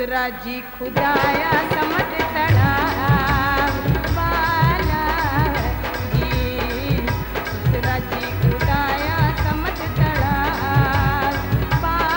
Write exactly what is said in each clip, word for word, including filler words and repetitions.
दूसरा जी खुदाया समझ चढ़ा वाला जी, दूसरा जी खुदाया समझ चढ़ा वाला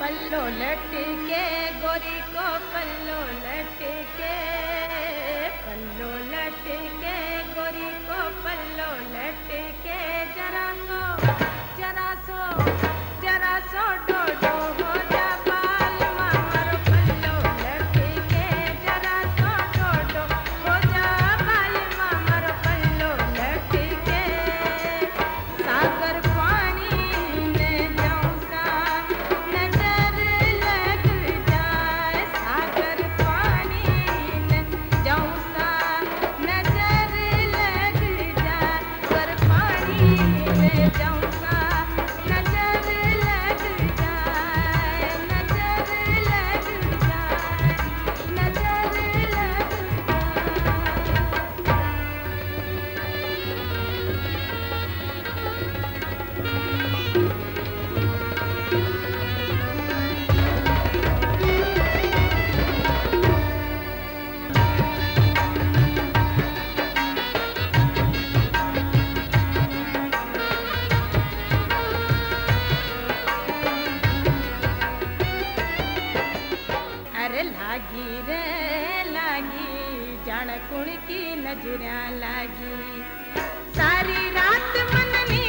पल्लो लटके गोरी को पल्लो लटके, पल्लो लटके गोरी को पल्लो लटके जरा सो जरा सो जरा सो डोडो हो जा बाल मारो, पल्लो लटके जरा सो डोडो हो जा बाल मारो, पल्लो लटके सागर लागी रे लागी जान कुण की नजरा लागी सारी रात मन में